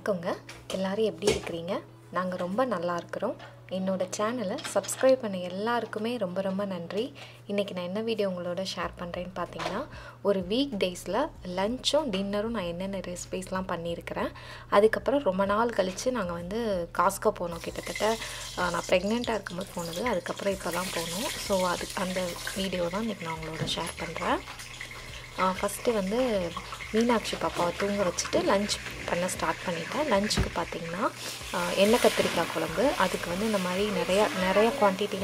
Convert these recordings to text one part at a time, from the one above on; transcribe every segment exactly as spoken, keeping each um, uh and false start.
வணக்கங்க எல்லாரும் எப்படி இருக்கிறீங்க நாங்க ரொம்ப நல்லா இருக்கிறோம் என்னோட சேனலை சப்ஸ்கிரைப் பண்ண எல்லாருக்குமே ரொம்ப ரொம்ப நன்றி இன்னைக்கு நான் என்ன வீடியோ உங்களோட ஷேர் பண்றேன்னு பாத்தீங்கன்னா ஒரு வீக் டேஸ்ல லஞ்சும் டின்னரும் நான் என்னென்ன ரெசிபீஸ்லாம் பண்ணி இருக்கறேன் அதுக்கு அப்புறம் ரொம்ப நாள் கழிச்சு நாங்க வந்து காஸ்கோ போனோம் கிட்டத்தட்ட நான் பிரெக்னன்ட்டா இருக்கும்போது போனது அதுக்கு அப்புறம் இப்போதான் போனோம் சோ அது அந்த வீடியோ தான் இன்னைக்கு நான் உங்களோட ஷேர் பண்றேன் First, we will Meenakshi Papa and lunch. Start lunch. We will do katrika. That is why we will do a quantity.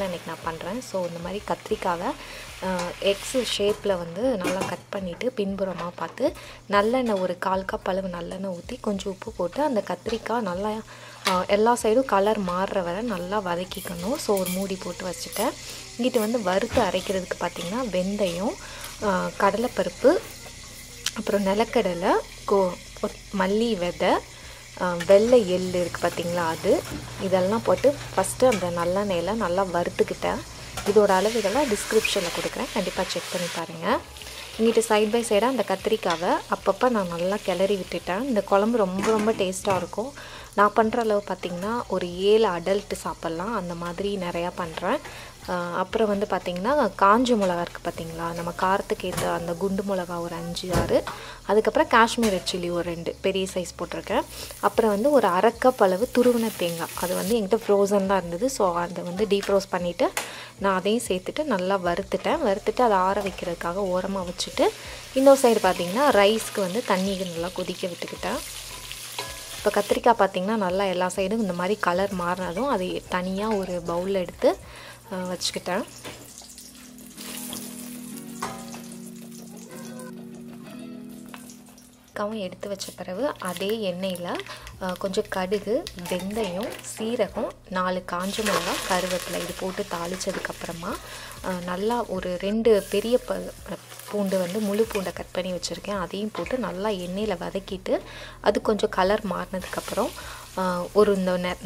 So, we will cut the X shape. We will cut the pinburama. We will cut the pinburama. We will cut the color. So, we will cut the color. We will cut கடலை பருப்பு அப்புறம் நலக்கடலை மல்லி விதை வெள்ளை எள்ளு இருக்கு பாத்தீங்களா அது இதெல்லாம் போட்டு ஃபர்ஸ்ட் அந்த நல்ல நெய்ல நல்லா வறுத்துக்கிட்டேன் இதோட அளவுகளெல்லாம் டிஸ்கிரிப்ஷன்ல கொடுக்கிறேன் கண்டிப்பா செக் பண்ணி பாருங்க இங்கிட்ட சைடு பை சைடா அந்த கத்திரிக்காவை அப்பப்ப நான் நல்லா கிளறி விட்டுட்டேன் இந்த குழம்பு ரொம்ப ரொம்ப டேஸ்டா இருக்கும் நான் பண்ற அளவு பாத்தீங்கன்னா ஒரு ஏழு அடல்ட் சாப்பிடலாம் அந்த மாதிரி நிறைய பண்றேன் அப்புறம் வந்து பாத்தீங்கன்னா காஞ்ச மிளகாய் இருக்கு பாத்தீங்களா நம்ம காரத்துக்கு ஏத்த அந்த குண்டு மிளகாய் ஒரு அஞ்சு ஆறு அதுக்கு அப்புறம் காஷ்மீரி chilli ஒரு ரெண்டு பெரிய சைஸ் போட்டுருக்கேன் அப்புறம் வந்து ஒரு அரை கப் அளவு துருவன தேங்காய் அது வந்து என்கிட்ட frozen தான் இருந்தது சோ அதை வந்து டீஃப்ரோஸ்ட் பண்ணிட்டு நான் அதையும் சேர்த்துட்டு நல்லா வறுத்துட்டேன் வறுத்துட்டு அதை ஆற வைக்கிறதுக்காக ஓரமா வச்சிட்டு இன்னொரு சைடு பாத்தீங்கன்னா ரைஸ்க்கு வந்து தண்ணி நல்லா கொதிக்க விட்டுக்கிட்டேன் இப்ப கத்திரிக்கா பாத்தீங்கன்னா நல்லா எல்லா சைடும் இந்த மாதிரி கலர் மாறனதும் அதை தனியா ஒரு பவுல்ல எடுத்து வச்சிட்டேன் காவை எடுத்து வச்ச பிறகு அதே எண்ணெயில கொஞ்சம் கடுகு வெந்தயம் சீரகம் நாலு காஞ்ச மிளகாய் கருவேப்பிலை இது போட்டு தாளிச்சதுக்கு அப்புறமா நல்லா ஒரு ரெண்டு பெரிய பூண்டு வந்து முழு பூண்டை கட் பண்ணி வச்சிருக்கேன் அதையும் போட்டு நல்லா எண்ணெயில வதக்கிட்டு அது கொஞ்சம் கலர் மாறினதுக்கு அப்புறம் ஒரு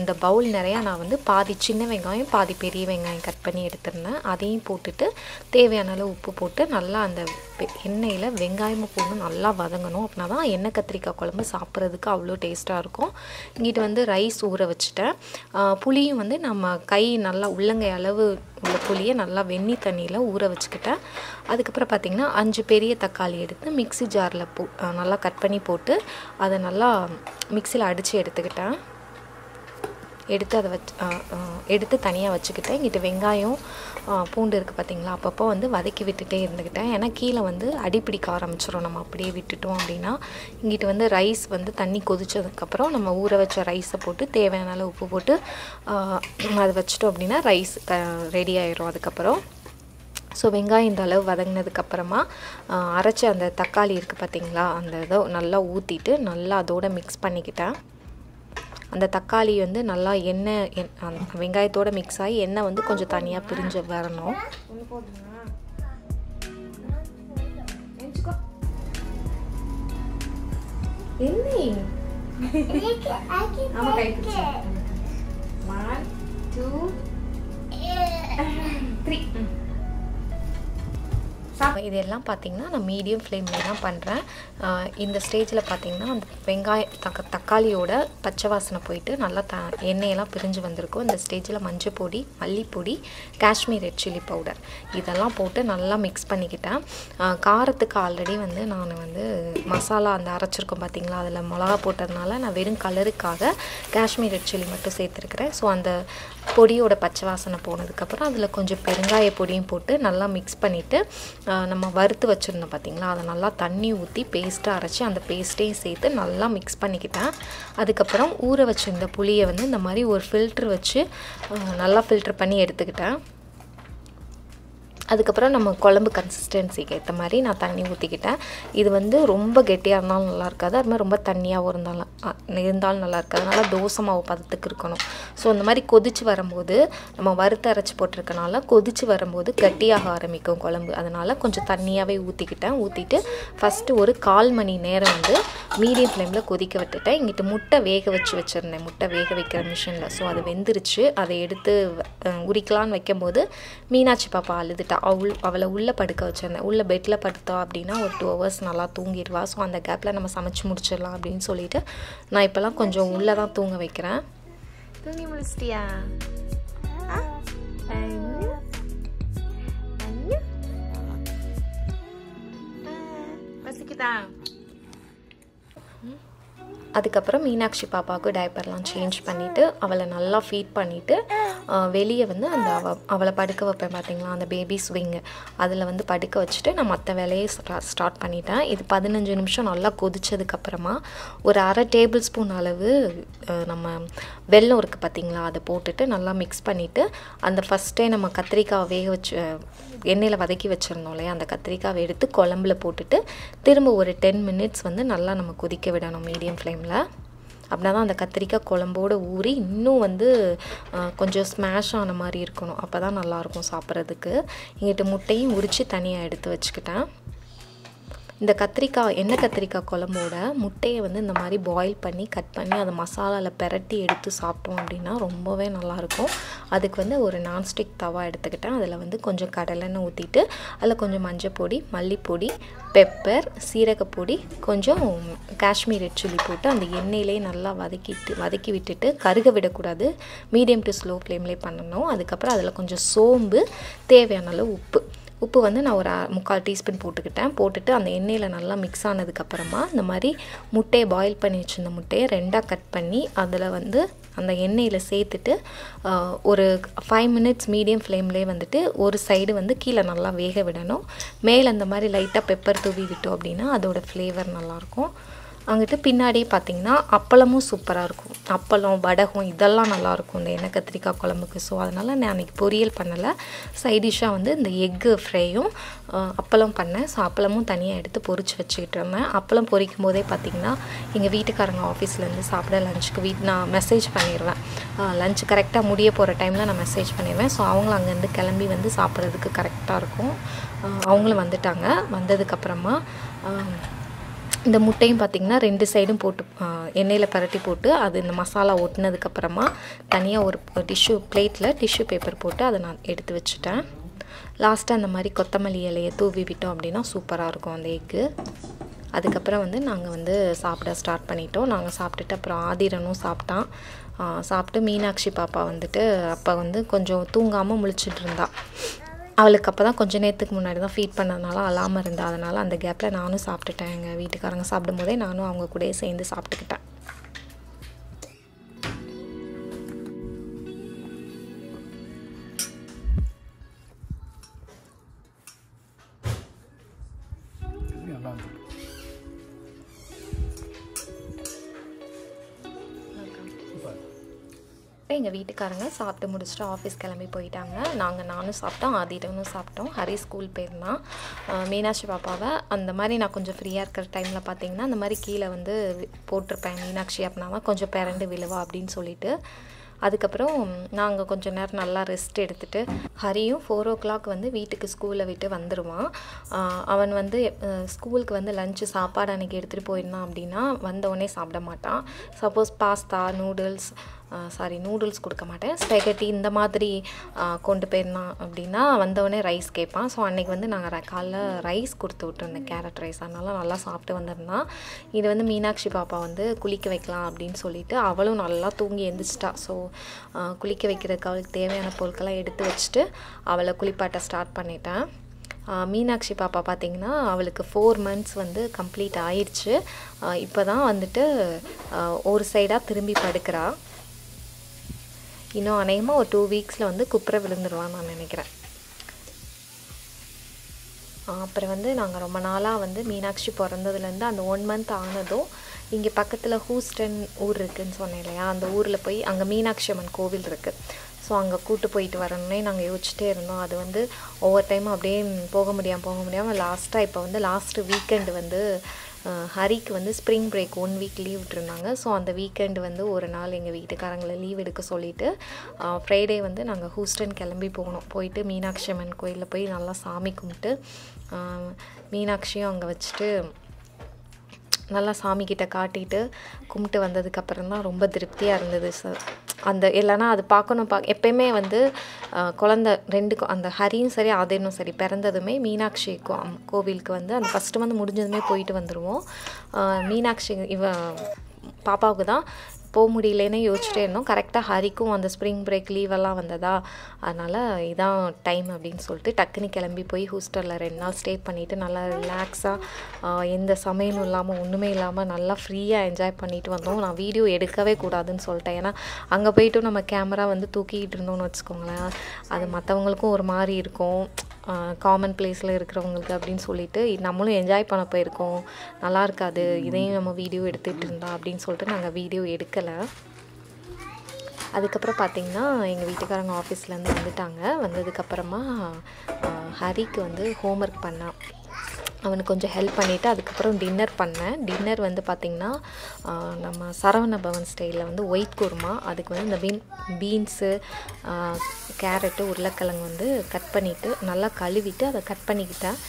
இந்த பவுல் நிறைய நான் வந்து பாதி சின்ன வெங்காயம் பாதி பெரிய வெங்காயம் கட் பண்ணி எடுத்துறேன் அதையும் போட்டுட்டு தேவையான அளவு உப்பு போட்டு நல்லா அந்த எண்ணெயில வெங்காயம் போட்டு நல்லா வதங்கணும் அப்பனாதான் எண்ணெய் கத்திரிக்காய் குழம்பு சாப்பிறதுக்கு அவ்ளோ டேஸ்டா இருக்கும் இங்கிட்ட வந்து ரைஸ் ஊற வச்சிட்டேன் புளியும் வந்து நம்ம கை நல்லா உள்ளங்கை அளவு உள்ள புளியை நல்லா வெண்ணி தண்ணியில ஊற வச்சிட்டேன் அதுக்கு அப்புறம் பாத்தீங்கன்னா அஞ்சு பெரிய தக்காளி எடுத்து மிக்ஸி ஜார்ல நல்லா கட் பண்ணி போட்டு அத நல்லா மிக்ஸில அடிச்சு எடுத்துக்கிட்டேன் எடுத்து அத எடுத்து தனியா வச்சிட்டேன் இங்கிட்ட வெங்காயம் பூண்டு இருக்கு பாத்தீங்களா அப்பப்ப வந்து வதக்கி விட்டுட்டே இருந்துக்கிட்டேன் ஏனா கீழ வந்து அடிபிடிக்க ஆரம்பிச்சிரும் நம்ம அப்படியே விட்டுட்டோம் அப்படினா இங்கிட்ட வந்து ரைஸ் வந்து தண்ணி கொதிச்சதுக்கு அப்புறம் நம்ம ஊற வச்ச ரைஸை போட்டு தேவையான அளவு உப்பு போட்டு அது வச்சிட்டோம் அப்படினா ரைஸ் ரெடி ஆயிரும் அதுக்கு அப்புறம் சோ வெங்காயம் இந்த அளவு வதங்கினதுக்கு அப்புறமா அரைச்ச அந்த தக்காளி இருக்கு பாத்தீங்களா அந்த இத நல்லா ஊத்திட்டு நல்லா அதோட மிக்ஸ் பண்ணிக்கிட்டேன் அந்த தக்காளி வந்து நல்லா எண்ணெய் வெங்காயத்தோட மிக்ஸ் ஆகி எண்ணெய் வந்து கொஞ்சம் தனியா பிரிஞ்சு வரணும் இதெல்லாம் பாத்தீங்கன்னா நான் மீடியம் ஃப்ளேம்ல தான் பண்றேன் இந்த ஸ்டேஜ்ல பாத்தீங்கன்னா அந்த வெங்காயம் தக்காளியோட பச்சை வாசனை போயிட்டு நல்லா எண்ணெய் எல்லாம் பிரிஞ்சு வந்திருக்கும் இந்த ஸ்டேஜ்ல மஞ்சள் பொடி மல்லி பொடி காஷ்மீர் ரெட் chilli பவுடர் இதெல்லாம் போட்டு நல்லா mix பண்ணிக்கிட்டேன் காரத்துக்கு ஆல்ரெடி வந்து நான் வந்து மசாலா அந்த அரைச்சிருக்கோம் பாத்தீங்களா அதுல மிளகாய் போட்டதனால நான் வெறும் கலருக்காக காஷ்மீர் ரெட் chilli மட்டும் சேர்த்திருக்கேன் சோ அந்த பொடியோட பச்சை வாசனை போனதுக்கு அப்புறம் அதுல கொஞ்சம் பெருங்காய பொடியும் போட்டு நல்லா mix பண்ணிட்டு நம்ம வறுத்து வச்சிருந்த பாத்தீங்களா அத நல்லா தண்ணி ஊத்தி பேஸ்டா அரைச்சு அந்த பேஸ்டையே சேர்த்து நல்லா mix பண்ணிக்கிட்டேன் அதுக்கு அப்புறம் ஊற வச்சிருந்த புளியை வந்து இந்த மாதிரி ஒரு filter வச்சு நல்லா filter பண்ணி எடுத்துக்கிட்டேன் அதுக்கு அப்புறம் நம்ம குழம்பு கன்சிஸ்டன்சிக்கு ஏத்த மாதிரி நான் தண்ணி ஊத்திக்கிட்டேன் இது வந்து ரொம்ப கெட்டியா இருந்தாலும் நல்லா இருக்காது அதே மாதிரி ரொம்ப தண்ணியா இருந்தாலும் இருந்தாலும் நல்லா இருக்காது அதனால தோசை மாவு பதத்துக்கு இருக்கணும் சோ இந்த மாதிரி கொதிச்சு வரும்போது நம்ம வறுத்து அரைச்சு போட்டுருக்கனால கொதிச்சு வரும்போது கெட்டியாக ஆரம்பிக்கும் குழம்பு அதனால கொஞ்சம் தண்ணியாவே ஊத்திக்கிட்டேன் ஊத்திட்டு ஃபர்ஸ்ட் ஒரு கால் மணி நேரம் வந்து மீடியம் ஃப்ளேம்ல கொதிக்க விட்டுட்டேன் இங்கிட்ட முட்டை வேக வச்சு வச்சிருந்தேன் முட்டை வேக வைக்கிற மிஷின்ல சோ அது வெந்துருச்சு அதை எடுத்து உரிக்கலாம்னு வைக்கும்போது மீனாட்சி பாப்பா அழுதுட்டா அவள் அவளை உள்ளே படுக்க வச்சிருந்தேன். உள்ளே பெட்டில் படுத்தா அப்படின்னா ஒரு டூ ஹவர்ஸ் நல்லா தூங்கிடுவா. ஸோ அந்த கேப்பில் நம்ம சமைச்சு முடிச்சிடலாம் அப்படின்னு சொல்லிவிட்டு நான் இப்போலாம் கொஞ்சம் உள்ளே தான் தூங்க வைக்கிறேன். தூங்கி முடிச்சிட்டியா? பசிக்குதா? அதுக்கப்புறம் மீனாட்சி பாப்பாவுக்கு டைப்பர்லாம் சேஞ்ச் பண்ணிவிட்டு அவளை நல்லா ஃபீட் பண்ணிவிட்டு வெளியே வந்து அந்த அவ அவளை படுக்க வைப்பேன் பார்த்திங்களா, அந்த பேபி ஸ்விங்கு, அதில் வந்து படுக்க வச்சுட்டு நான் மற்ற வேலையை ஸ்டார்ட் பண்ணிட்டேன். இது பதினஞ்சு நிமிஷம் நல்லா கொதிச்சதுக்கப்புறமா ஒரு அரை டேபிள் ஸ்பூன் அளவு நம்ம வெல்லம் இருக்குது பார்த்திங்களா, அதை போட்டுட்டு நல்லா மிக்ஸ் பண்ணிவிட்டு அந்த ஃபஸ்ட்டே நம்ம கத்திரிக்காய் வேக வச்சு எண்ணெயில் வதக்கி வச்சுருந்தோம் இல்லையா, அந்த கத்திரிக்காவை எடுத்து குழம்புல போட்டுட்டு திரும்ப ஒரு டென் மினிட்ஸ் வந்து நல்லா நம்ம கொதிக்க விடணும் மீடியம் ஃப்ளேம். அப்படின்னா தான் அந்த கத்திரிக்காய் குழம்போடு ஊறி இன்னும் வந்து கொஞ்சம் ஸ்மாஷ் ஆன மாதிரி இருக்கணும், அப்போ தான் நல்லாயிருக்கும் சாப்பிட்றதுக்கு. இங்கிட்ட முட்டையும் உரித்து தனியாக எடுத்து வச்சுக்கிட்டேன். இந்த கத்திரிக்காய் எண்ணெய் கத்திரிக்காய் குழம்போட முட்டையை வந்து இந்த மாதிரி பாயில் பண்ணி கட் பண்ணி அதை மசாலாவில் பெரட்டி எடுத்து சாப்பிட்டோம் அப்படின்னா ரொம்பவே நல்லாயிருக்கும். அதுக்கு வந்து ஒரு நான்ஸ்டிக் தவா எடுத்துக்கிட்டேன். அதில் வந்து கொஞ்சம் கடலெண்ணெய் ஊற்றிட்டு அதில் கொஞ்சம் மஞ்சள் பொடி, மல்லிப்பொடி, பெப்பர், சீரகப்பொடி, கொஞ்சம் காஷ்மீர் ரெட் சில்லி போட்டு அந்த எண்ணெயிலேயே நல்லா வதக்கிட்டு வதக்கி விட்டுட்டு கருக விடக்கூடாது, மீடியம் டு ஸ்லோ ஃப்ளேம்லேயே பண்ணணும். அதுக்கப்புறம் அதில் கொஞ்சம் சோம்பு, தேவையான அளவு உப்பு. உப்பு வந்து நான் ஒரு முக்கால் டீஸ்பூன் போட்டுக்கிட்டேன். போட்டுட்டு அந்த எண்ணெயில் நல்லா மிக்ஸ் ஆனதுக்கப்புறமா இந்த மாதிரி முட்டையை பாயில் பண்ணி வச்சுருந்த முட்டையை ரெண்டாக கட் பண்ணி அதில் வந்து அந்த எண்ணெயில் சேர்த்துட்டு ஒரு ஃபைவ் மினிட்ஸ் மீடியம் ஃப்ளேம்லேயே வந்துட்டு ஒரு சைடு வந்து கீழே நல்லா வேக விடணும். மேலே அந்த மாதிரி லைட்டாக பெப்பர் தூவி விட்டோம் அப்படின்னா அதோடய ஃப்ளேவர் நல்லாயிருக்கும். அங்கிட்டு பின்னாடியே பார்த்திங்கன்னா அப்பளமும் சூப்பராக இருக்கும். அப்பளம், வடகம் இதெல்லாம் நல்லாயிருக்கும் இந்த எண்ணெய் கத்திரிக்காய் குழம்புக்கு. ஸோ அதனால் நான் அன்றைக்கி பொரியல் பண்ணலை, சைடிஷாக வந்து இந்த எக்கு ஃப்ரையும் அப்பளம் பண்ணேன். ஸோ அப்பளமும் தனியாக எடுத்து பொரித்து வச்சுக்கிட்டு இருந்தேன். அப்பளம் பொரிக்கும் போதே பார்த்திங்கன்னா எங்கள் வீட்டுக்காரங்க ஆஃபீஸ்லேருந்து சாப்பிட லஞ்சுக்கு வீட் நான் மெசேஜ் பண்ணிடுவேன். லஞ்ச் கரெக்டாக முடிய போகிற டைமில் நான் மெசேஜ் பண்ணிடுவேன். ஸோ அவங்களும் அங்கேருந்து கிளம்பி வந்து சாப்பிட்றதுக்கு கரெக்டாக இருக்கும். அவங்களும் வந்துட்டாங்க. வந்ததுக்கப்புறமா இந்த முட்டையும் பார்த்திங்கன்னா ரெண்டு சைடும் போட்டு எண்ணெயில் பரட்டி போட்டு அது இந்த மசாலா ஒட்டினதுக்கப்புறமா தனியாக ஒரு டிஷ்யூ பிளேட்டில் டிஷ்யூ பேப்பர் போட்டு அதை நான் எடுத்து வச்சுட்டேன். லாஸ்ட்டாக அந்த மாதிரி கொத்தமல்லி இலையை தூவி விட்டோம் அப்படின்னா சூப்பராக இருக்கும் அந்த எக்கு. அதுக்கப்புறம் வந்து நாங்கள் வந்து சாப்பிட ஸ்டார்ட் பண்ணிட்டோம். நாங்கள் சாப்பிட்டுட்டு அப்புறம் ஆதிரனும் சாப்பிட்டான். சாப்பிட்டு மீனாட்சி பாப்பா வந்துட்டு அப்போ வந்து கொஞ்சம் தூங்காமல் முழிச்சிட்டு இருந்தா. அவளுக்கு அப்போ தான் கொஞ்சம் நேரத்துக்கு முன்னாடி தான் ஃபீட் பண்ணதுனால அழாமல் இருந்தா. அதனால் அந்த கேப்பில் நானும் சாப்பிட்டுட்டேன். எங்கள் வீட்டுக்காரங்க சாப்பிடும் போதே நானும் அவங்க கூடயே சேர்ந்து சாப்பிட்டுக்கிட்டேன். எங்கள் வீட்டுக்காரங்க சாப்பிட்டு முடிச்சுட்டு ஆஃபீஸ் கிளம்பி போயிட்டாங்க. நாங்கள் நானும் சாப்பிட்டோம், ஆதிரனும் சாப்பிட்டோம். ஹரி ஸ்கூல் போயிருந்தான். மீனாட்சி பாப்பாவை அந்த மாதிரி நான் கொஞ்சம் ஃப்ரீயாக இருக்கிற டைமில் பார்த்திங்கன்னா அந்த மாதிரி கீழே வந்து போட்டிருப்பேன் மீனாட்சி அப்படின்னா கொஞ்சம் பிறண்டு விழுவா அப்படின்னு சொல்லிட்டு. அதுக்கப்புறம் நாங்கள் கொஞ்சம் நேரம் நல்லா ரெஸ்ட் எடுத்துகிட்டு ஹரியும் ஃபோர் ஓ கிளாக் வந்து வீட்டுக்கு ஸ்கூலில் விட்டு வந்துடுவான். அவன் வந்து ஸ்கூலுக்கு வந்து லஞ்சு சாப்பாடு அன்றைக்கி எடுத்துகிட்டு போயிருந்தான் அப்படின்னா வந்தவொடனே சாப்பிட மாட்டான். Suppose pasta, noodles sorry noodles கொடுக்க மாட்டேன், ஸ்பெகட்டி இந்த மாதிரி கொண்டு போயிருந்தான் அப்படின்னா வந்தவொடனே ரைஸ் கேட்பான். ஸோ அன்றைக்கி வந்து நாங்கள் காலைல ரைஸ் கொடுத்து விட்டுருந்தேன், கேரட் ரைஸ். அதனால் நல்லா சாப்பிட்டு வந்திருந்தான். இது வந்து மீனாட்சி பாப்பா வந்து குளிக்க வைக்கலாம் அப்படின்னு சொல்லிவிட்டு அவளும் நல்லா தூங்கி எழுந்திரிச்சிட்டா. ஸோ குளிக்க வைக்கிறதுக்கு அவளுக்கு தேவையான பொருட்கள்லாம் எடுத்து வச்சுட்டு அவளை குளிப்பாட்ட ஸ்டார்ட் பண்ணிட்டேன். மீனாட்சி பாப்பா பார்த்திங்கன்னா அவளுக்கு ஃபோர் மந்த்ஸ் வந்து கம்ப்ளீட் ஆயிடுச்சு. இப்போ தான் வந்துட்டு ஒரு சைடாக திரும்பி படுக்கிறா. இன்னும் அநேகமாக ஒரு டூ வீக்ஸில் வந்து குப்புற விழுந்துருவான்னு நான் நினைக்கிறேன். அப்புறம் வந்து நாங்கள் ரொம்ப நாளாக வந்து மீனாட்சி பிறந்ததுலேருந்து அந்த ஒன் மந்த் ஆனதும் இங்கே பக்கத்தில் ஹூஸ்டன் ஊர் இருக்குதுன்னு சொன்னேன் இல்லையா, அந்த ஊரில் போய் அங்கே மீனாட்சி அம்மன் கோவில் இருக்குது. ஸோ அங்கே கூட்டு போயிட்டு வரணுன்னே நாங்கள் யோசிச்சுட்டே இருந்தோம். அது வந்து ஒவ்வொரு டைமும் அப்படியே போக முடியாமல் போக முடியாமல் லாஸ்ட்டாக இப்போ வந்து லாஸ்ட்டு வீக்கெண்டு வந்து ஹரிக்கு வந்து spring break one week leave விட்டுருந்தாங்க. ஸோ அந்த வீக்கெண்டு வந்து ஒரு நாள் எங்கள் வீட்டுக்காரங்களை லீவ் எடுக்க சொல்லிவிட்டு ஃப்ரைடே வந்து நாங்கள் ஹூஸ்டன் கிளம்பி போனோம். போயிட்டு மீனாட்சி அம்மன் கோயிலில் போய் நல்லா சாமி கும்பிட்டு மீனாட்சியும் அங்கே வச்சுட்டு நல்லா சாமிக்கிட்ட காட்டிட்டு கும்பிட்டு வந்ததுக்கப்புறம் தான் ரொம்ப திருப்தியாக இருந்தது. சார் அந்த இல்லனா அது பார்க்கணும் பாக்க எப்பவுமே வந்து குழந்தை ரெண்டுக்கு அந்த ஹரியும் சரி ஆதேனும் சரி பிறந்ததுமே மீனாட்சி கோவிலுக்கு வந்து அந்த ஃபர்ஸ்ட் வந்து முடிஞ்சதுமே போயிட்டு வந்துருவோம் மீனாட்சி இவ பாப்பாவுக்கு தான் போ முடியலனே யோசிச்சிட்டே இருந்தோம் கரெக்ட்டா ஹரிக்கும் அந்த ஸ்ப்ரிங் பிரேக் லீவ் எல்லாம் வந்ததா அதனால இதான் டைம் அப்படினு சொல்லிட்டு டக்குனி கிளம்பி போய் ஹூஸ்டல்ல ரெண்டு நாள் ஸ்டே பண்ணிட்டு நல்லா ரிலாக்ஸா எந்த சமயமும் இல்லாம ஒண்ணுமே இல்லாம நல்லா ஃப்ரீயா என்ஜாய் பண்ணிட்டு வந்தோம் நான் வீடியோ எடுக்கவே கூடாதுன்னு சொல்லிட்டேன் ஏனா அங்க போய்ட்டு நம்ம கேமரா வந்து தூக்கிட்டு இருந்தோம்னு வெச்சுக்கோங்களே அது மத்தவங்களுக்கு ஒரு மாதிரி இருக்கும் காமன் பிளேஸ்ல இருக்குறவங்களுக்கு அப்படினு சொல்லிட்டு நம்மளும் என்ஜாய் பண்ண போய் இருக்கோம் நல்லா இருக்காது இதையும் நம்ம வீடியோ எடுத்துட்டு இருந்தா அப்படினு சொல்லிட்டு நாங்க வீடியோ எடுக்க அதுக்கு அப்புறம் பாத்தீங்கன்னா எங்க வீட்டுக்காரங்க ஆபீஸ்ல இருந்து வந்துட்டாங்க வந்ததுக்கு அப்புறமா ஹரிக்கு வந்து ஹோம் வர்க் பண்ணா அவனுக்கு கொஞ்சம் ஹெல்ப் பண்ணிட்டு அதுக்கு அப்புறம் டின்னர் பண்ணேன் டின்னர் வந்து பாத்தீங்கன்னா நம்ம சரவண பவன் ஸ்டைல்ல வந்து ஒயிட் குருமா அதுக்கு வந்து இந்த பீன் பீன்ஸ் கேரட் உருளைக்கிழங்கு வந்து கட் பண்ணிட்டு நல்லா கழுவிட்டு அத கட் பண்ணிக்கிட்டேன்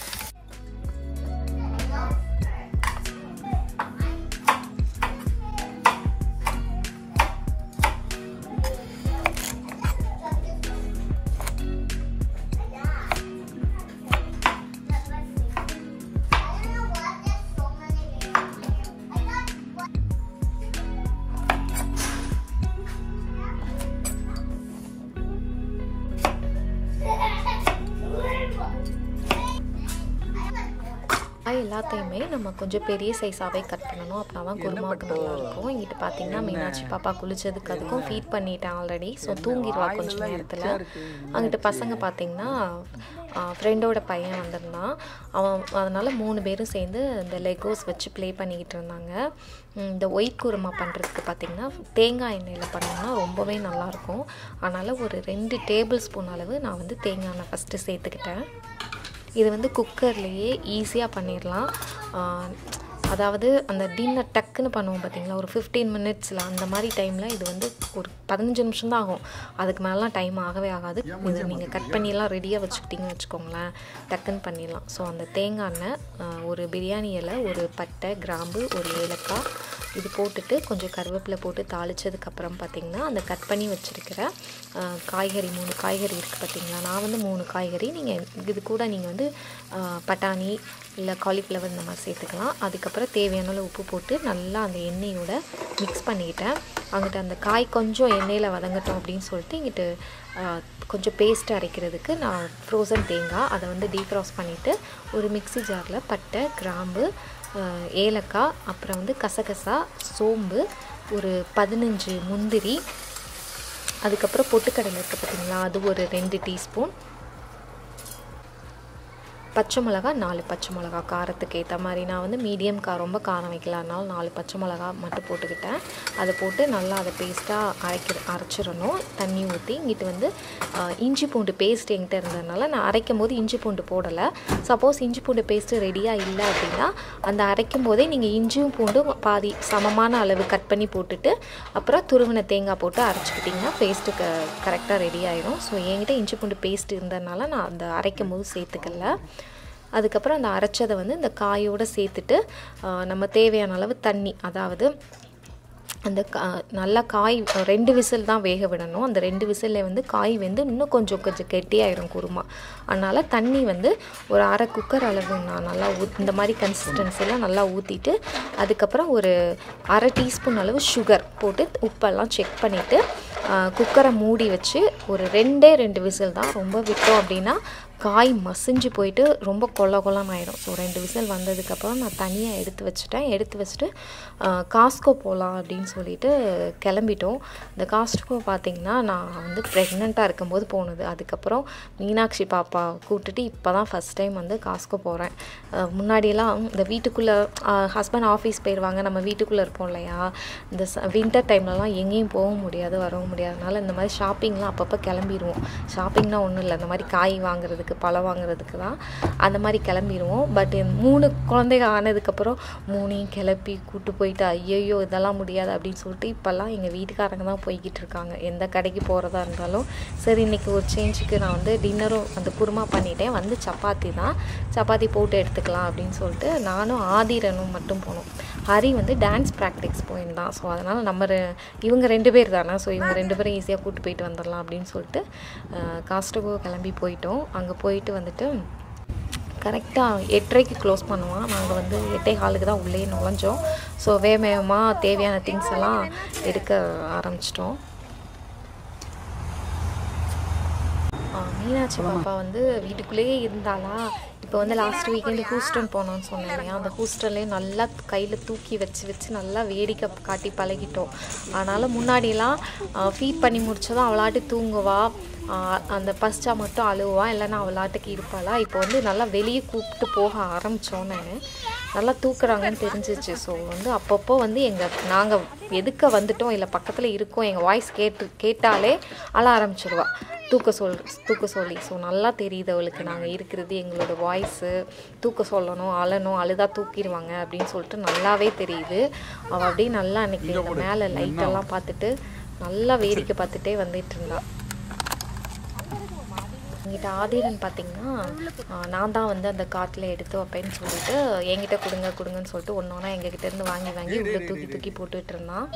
எல்லாத்தையுமே நம்ம கொஞ்சம் பெரிய சைஸாவே கட் பண்ணனும் அப்பதான் குருமாக்கு நல்லா இருக்கும். இங்கிட்ட பாத்தீங்கன்னா மீனாட்சி பாப்பா குளிச்சதுக்கு அதுக்கும் ஃபீட் பண்ணிட்டேன் ஆல்ரெடி சோ தூங்கிடுவா கொஞ்ச நேரத்துல. அங்கிட்ட பசங்க பாத்தீங்கன்னா ஃப்ரெண்டோட பையன் வந்திருந்தான். அவன் அதனால மூணு பேரும் சேர்ந்து இந்த லெகோஸ் வச்சு ப்ளே பண்ணிட்டு இருந்தாங்க. இந்த ஒயிட் குருமா பண்றதுக்கு பாத்தீங்கன்னா தேங்காய் எண்ணெயில பண்ணா ரொம்பவே நல்லா இருக்கும். அதனால ஒரு ரெண்டு டேபிள் ஸ்பூன் அளவு நான் வந்து தேங்காய் எண்ணெய் ஃபர்ஸ்ட் சேர்த்துக்கிட்டேன். இது வந்து குக்கர்லயே ஈஸியா பண்ணிரலாம் அதாவது அந்த டின்னர் டக்குன்னு பண்ணுவோம் பாத்தீங்களா ஒரு fifteen minutesல அந்த மாதிரி டைம்ல இது வந்து ஒரு பதினஞ்சு நிமிஷம் தான் ஆகும் அதுக்கு மேல டைம் ஆகவே ஆகாது இது நீங்க கட் பண்ணி எல்லாம் ரெடியா வச்சிட்டீங்க வெச்சுக்கோங்களே டக்குன்னு பண்ணிரலாம் சோ அந்த தேங்காய் எண்ணெய் ஒரு பிரியாணி இலை ஒரு பட்டை கிராம்பு ஒரு ஏலக்காய் இது போட்டுட்டு கொஞ்சம் கறிவேப்பிலை போட்டு தாளிச்சதுக்கு அப்புறம் பாத்தீங்கன்னா அந்த கட் பண்ணி வச்சிருக்கிற காய்கறி மூணு காய்கறி இருக்கு பாத்தீங்களா நான் வந்து மூணு காய்கறி நீங்க இது கூட நீங்க வந்து பட்டாணி இல்ல காலிஃப்ளவர் இந்த மாதிரி சேர்த்துக்கலாம் அதுக்கு அப்புறம் தேவையான அளவு உப்பு போட்டு நல்லா அந்த எண்ணெயோட mix பண்ணிட்டேன் அங்கட்ட அந்த காய் கொஞ்சம் எண்ணெயில வதங்கட்டும் அப்படினு சொல்லிட்டு இங்கிட்ட கொஞ்சம் பேஸ்ட் அரைக்கிறதுக்கு நான் frozen தேங்காய் அத வந்து டீஃப்ராஸ்ட் பண்ணிட்டு ஒரு மிக்ஸி ஜார்ல பட்டை கிராம்பு ஏலக்காய் அப்புறம் வந்து கசகசா சோம்பு ஒரு பதினஞ்சு முந்திரி அதுக்கு அப்புறம் பொட்டுக்கடலை இருக்கு பாத்தீங்களா அது ஒரு ரெண்டு டீஸ்பூன் பச்சை மிளகாய் நாலு பச்சை மிளகாய் காரத்துக்கு ஏத்த மாதிரி நான் வந்து மீடியம் காரம் ரொம்ப காரம் வைக்கலனால நாலு பச்சை மிளகாய் மட்டும் போட்டுக்கிட்டேன் அத போட்டு நல்லா அத பேஸ்டா அரைக்க அரைச்சிரணும் தண்ணி ஊத்தி இங்கிட்ட வந்து இஞ்சி பூண்டு பேஸ்ட் என்கிட்ட இருந்ததனால நான் அரைக்கும்போது இஞ்சி பூண்டு போடல சப்போஸ் இஞ்சி பூண்டு பேஸ்ட் ரெடியா இல்ல அப்படினா அந்த அரைக்கும்போதே நீங்க இஞ்சியும் பூண்டும் பாதி சமமான அளவு கட் பண்ணி போட்டுட்டு அப்புறம் துருவன தேங்காய் போட்டு அரைச்சிட்டீங்கன்னா பேஸ்ட் கரெக்ட்டா ரெடி ஆயிடும் சோ என்கிட்ட இஞ்சி பூண்டு பேஸ்ட் இருந்ததனால நான் அந்த அரைக்கும்போது சேர்த்துக்கல அதுக்கு அப்புறம் அந்த அரைச்சதை வந்து இந்த காயோட சேர்த்துட்டு நம்ம தேவையான அளவு தண்ணி அதாவது அந்த நல்ல காய் ரெண்டு விசில் தான் வேக விடணும் அந்த ரெண்டு விசில்ல வந்து காய் வெந்து இன்னும் கொஞ்சம் கொஞ்சம் கெட்டியாயிரும் குருமா அதனால தண்ணி வந்து ஒரு அரை குக்கர் அளவு நான் நல்லா இந்த மாதிரி கன்சிஸ்டன்சில நல்லா ஊத்திட்டு அதுக்கு அப்புறம் ஒரு அரை டீஸ்பூன் அளவு sugar போட்டு உப்பெல்லாம் செக் பண்ணிட்டு குக்கரை மூடி வச்சு ஒரு ரெண்டே ரெண்டு விசில் தான் ரொம்ப விட்டோம் அப்படினா காய் மசிஞ்சு போயிடு ரொம்ப கொள்ள கொள்ளன ஆயிடும் சோ ரெண்டு விசில் வந்ததுக்கு அப்புறம் நான் தனியா எடுத்து வச்சிட்டேன் எடுத்து வச்சிட்டு Costco போலாம் அப்படினு சொல்லிட்டு கிளம்பிட்டோம் இந்த Costco பாத்தீங்கன்னா நான் வந்து பிரெக்னன்ட்டா இருக்கும்போது போனது அதுக்கு அப்புறம் மீனாட்சி பாப்பா கூட்டிட்டு இப்பதான் ஃபர்ஸ்ட் டைம் வந்து Costco போறேன் முன்னாடி எல்லாம் இந்த வீட்டுக்குள்ள ஹஸ்பண்ட் ஆபீஸ் போய்டுவாங்க நம்ம வீட்டுக்குள்ள இருப்போம்லையா இந்த விண்டர் டைம்ல எல்லாம் எங்கேயும் போக முடியாது வரவும் முடியாதனால இந்த மாதிரி ஷாப்பிங்லாம் அப்பப்ப கிளம்பிடுவோம் ஷாப்பிங்னா ஒண்ணு இல்ல இந்த மாதிரி காய் வாங்குறது பழம் வாங்குறதுக்கு தான் அந்த மாதிரி கிளம்பிடுவோம். பட் மூணு குழந்தைங்க ஆனதுக்கப்புறம் மூணையும் கிளப்பி கூட்டு போயிட்டு ஐயோ இதெல்லாம் முடியாது அப்படின்னு சொல்லிட்டு இப்போல்லாம் எங்கள் வீட்டுக்காரங்க தான் போய்கிட்டு இருக்காங்க. எந்த கடைக்கு போகிறதா இருந்தாலும் சரி இன்றைக்கி ஒரு சேஞ்சுக்கு நான் வந்து டின்னரும் அந்த குருமா பண்ணிட்டேன், வந்து சப்பாத்தி தான் சப்பாத்தி போட்டு எடுத்துக்கலாம் அப்படின்னு சொல்லிட்டு நானும் ஆதிரனும் மட்டும் போனோம். ஹரி வந்து டான்ஸ் ப்ராக்டிக்ஸ் போயிருந்தான். ஸோ அதனால் நம்ம இவங்க ரெண்டு பேர் தானே, ஸோ இவங்க ரெண்டு பேரும் ஈஸியாக கூப்பிட்டு போயிட்டு வந்துடலாம் அப்படின்னு சொல்லிட்டு காஸ்ட்கோ கிளம்பி போயிட்டோம். அங்கே போயிட்டு வந்துட்டு கரெக்டாக எட்டரைக்கு க்ளோஸ் பண்ணுவான். நாங்கள் வந்து எட்டை ஹாலுக்கு தான் உள்ளே நுழைஞ்சோம். ஸோ வேக வேகமாக தேவையான திங்ஸ் எல்லாம் எடுக்க ஆரம்பிச்சிட்டோம். மீனாட்சி பாப்பா வந்து வீட்டுக்குள்ளேயே இருந்தாலா. இப்போ வந்து லாஸ்ட் வீக்கெண்டு ஹூஸ்டன் போனோன்னு சொன்னேன். அந்த ஹூஸ்டன்லேயும் நல்லா கையில் தூக்கி வச்சு வச்சு நல்லா வேடிக்கை காட்டி பழகிட்டோம். அதனால் முன்னாடிலாம் ஃபீட் பண்ணி முடித்ததும் அவளாட்டி தூங்குவா, அந்த பஸ்டா மட்டும் அழுவா, இல்லைன்னா அவளாட்டுக்கு இருப்பாளா. இப்போ வந்து நல்லா வெளியே கூப்பிட்டு போக ஆரம்பித்தோன்னு நல்லா தூக்குறாங்கன்னு தெரிஞ்சிச்சு. ஸோ வந்து அப்பப்போ வந்து எங்கள் நாங்கள் எதுக்க வந்துட்டோம் இல்லை பக்கத்தில் இருக்கோம் எங்கள் வாய்ஸ் கேட்டு கேட்டாலே அழ ஆரம்பிச்சிடுவா தூக்க சொல் தூக்க சொல்லி. ஸோ நல்லா தெரியுது அவளுக்கு நாங்கள் இருக்கிறது, எங்களோட வாய்ஸு தூக்க சொல்லணும் அழணும், அழுதா தூக்கிடுவாங்க அப்படின்னு சொல்லிட்டு நல்லாவே தெரியுது. அவள் அப்படியே நல்லா அன்றைக்கி இந்த மேலே லைட்டெல்லாம் பார்த்துட்டு நல்லா வேடிக்கை பார்த்துட்டே வந்துட்டு இருந்தாள். என்கிட்ட ஆதிரன் பார்த்திங்கன்னா நான் தான் வந்து அந்த காட்டில் எடுத்து வைப்பேன்னு சொல்லிட்டு என்கிட்ட கொடுங்க கொடுங்கன்னு சொல்லிட்டு ஒன்று ஒன்றா எங்ககிட்டேருந்து வாங்கி வாங்கி இவ்வளோ தூக்கி தூக்கி போட்டுகிட்டு இருந்தான்.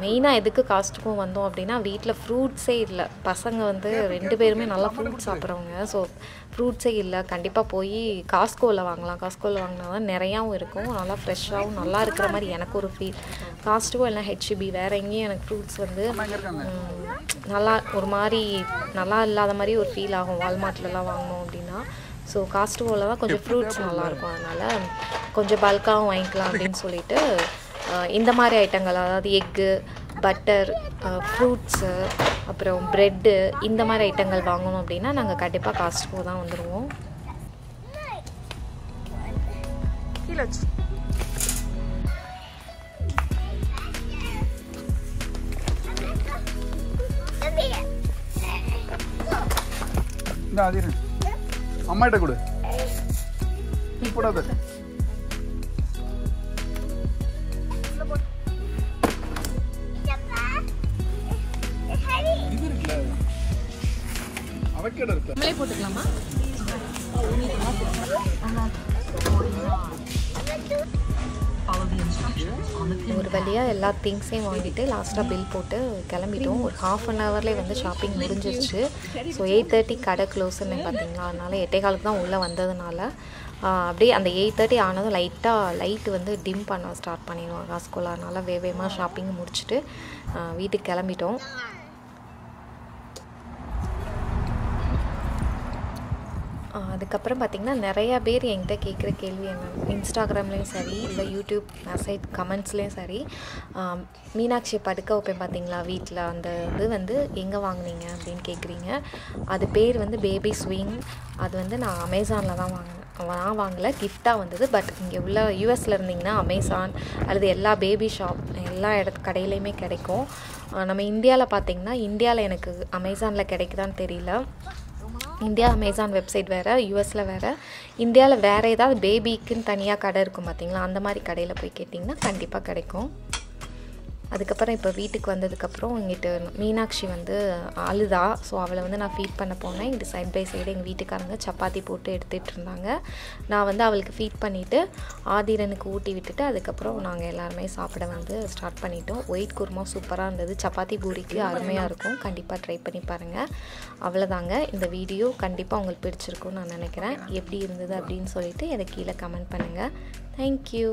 மெயினாக எதுக்கு காஸ்ட்கோ வந்தோம் அப்படின்னா வீட்டில் ஃப்ரூட்ஸே இல்லை. பசங்க வந்து ரெண்டு பேருமே நல்லா ஃப்ரூட்ஸ் சாப்பிட்றவங்க. ஸோ ஃப்ரூட்ஸே இல்லை, கண்டிப்பாக போய் காஸ்ட்கோவில் வாங்கலாம். காஸ்ட்கோவில் வாங்கினா தான் நிறையாவும் இருக்கும், நல்லா ஃப்ரெஷ்ஷாகவும் நல்லா இருக்கிற மாதிரி எனக்கு ஒரு ஃபீல். காஸ்ட்கோ இல்லை ஹெச்இபி வேறு எங்கேயும் எனக்கு ஃப்ரூட்ஸ் வந்து நல்லா ஒரு மாதிரி நல்லா இல்லாத மாதிரி ஒரு ஃபீல் ஆகும் வால்மார்ட்லலாம் வாங்கினோம் அப்படின்னா. ஸோ காஸ்ட்கோவில் தான் கொஞ்சம் ஃப்ரூட்ஸ் நல்லாயிருக்கும், அதனால் கொஞ்சம் பல்காகவும் வாங்கிக்கலாம் அப்படின்னு சொல்லிட்டு இந்த மாதிரி ஐட்டங்கள், அதாவது எக்கு பட்டர் ஃப்ரூட்ஸு அப்புறம் ப்ரெட்டு இந்த மாதிரி ஐட்டங்கள் வாங்கணும் அப்படின்னா நாங்கள் கண்டிப்பாக காஸ்ட்கோ தான் வந்துடுவோம். அம்மாட்ட கொடு போடாத. நம்மளே போட்டுக்கலாமா? ஒரு வழியாக எல்லா திங்ஸையும் வாங்கிட்டு லாஸ்ட்டாக பில் போட்டு கிளம்பிட்டோம். ஒரு ஹாஃப் அன் ஹவர்லேயே வந்து ஷாப்பிங் முடிஞ்சிருச்சு. ஸோ எயிட் தேர்ட்டி கடை க்ளோஸ்ன்னு பார்த்தீங்களா, அதனால் எட்டே காலுக்கு தான் உள்ளே வந்ததுனால அப்படியே அந்த எயிட் தேர்ட்டி ஆனதும் லைட்டாக லைட் வந்து டிம் பண்ண ஸ்டார்ட் பண்ணிடுவோம் காஸ்ட்கோவில். அதனால் வேகமாக ஷாப்பிங் முடிச்சுட்டு வீட்டுக்கு கிளம்பிட்டோம். அதுக்கப்புறம் பார்த்திங்கன்னா நிறையா பேர் என்கிட்ட கேட்குற கேள்வி என்ன, இன்ஸ்டாகிராம்லேயும் சரி இல்லை யூடியூப் மெசேஜ் கமெண்ட்ஸ்லேயும் சரி, மீனாட்சியை படுக்க வைப்பேன் பார்த்திங்களா வீட்டில், அந்த இது வந்து எங்கே வாங்கினீங்க அப்படின்னு கேட்குறீங்க. அது பேர் வந்து பேபி ஸ்விங். அது வந்து நான் அமேசானில் தான் வாங்கினேன், நான் வாங்கலை, கிஃப்டாக வந்தது. பட் இங்கே உள்ள யூஎஸில் இருந்தீங்கன்னா அமேசான் அல்லது எல்லா பேபி ஷாப் எல்லா இடத்து கடையிலையுமே கிடைக்கும். நம்ம இந்தியாவில் பார்த்திங்கன்னா இந்தியாவில் எனக்கு அமேசானில் கிடைக்குதான்னு தெரியல, இந்தியா அமேசான் வெப்சைட் வேறு யூஎஸில் வேறு. இந்தியாவில் வேறு ஏதாவது பேபிக்குன்னு தனியாக கடை இருக்கும் பார்த்திங்களா, அந்த மாதிரி கடையில் போய் கேட்டிங்கன்னா கண்டிப்பாக கிடைக்கும். அதுக்கப்புறம் இப்போ வீட்டுக்கு வந்ததுக்கப்புறம் இங்கிட்டு மீனாட்சி வந்து அழுதா. ஸோ அவளை வந்து நான் ஃபீட் பண்ண போனேன். இங்கிட்டு சைட் பை சைடு எங்கள் வீட்டுக்காரங்க சப்பாத்தி போட்டு எடுத்துகிட்டு இருந்தாங்க. நான் வந்து அவளுக்கு ஃபீட் பண்ணிவிட்டு ஆதிரனுக்கு ஊட்டி விட்டுட்டு அதுக்கப்புறம் நாங்கள் எல்லாருமே சாப்பிட வந்து ஸ்டார்ட் பண்ணிட்டோம். ஒயிட் குருமா சூப்பராக இருந்தது, சப்பாத்தி பூரிக்கு அருமையாக இருக்கும், கண்டிப்பாக ட்ரை பண்ணி பாருங்கள். அவ்வளோதாங்க, இந்த வீடியோ கண்டிப்பாக உங்களுக்கு பிடிச்சிருக்கும்னு நான் நினைக்கிறேன். எப்படி இருந்தது அப்படின்னு சொல்லிவிட்டு எனக்கு கீழே கமெண்ட் பண்ணுங்கள். தேங்க்யூ.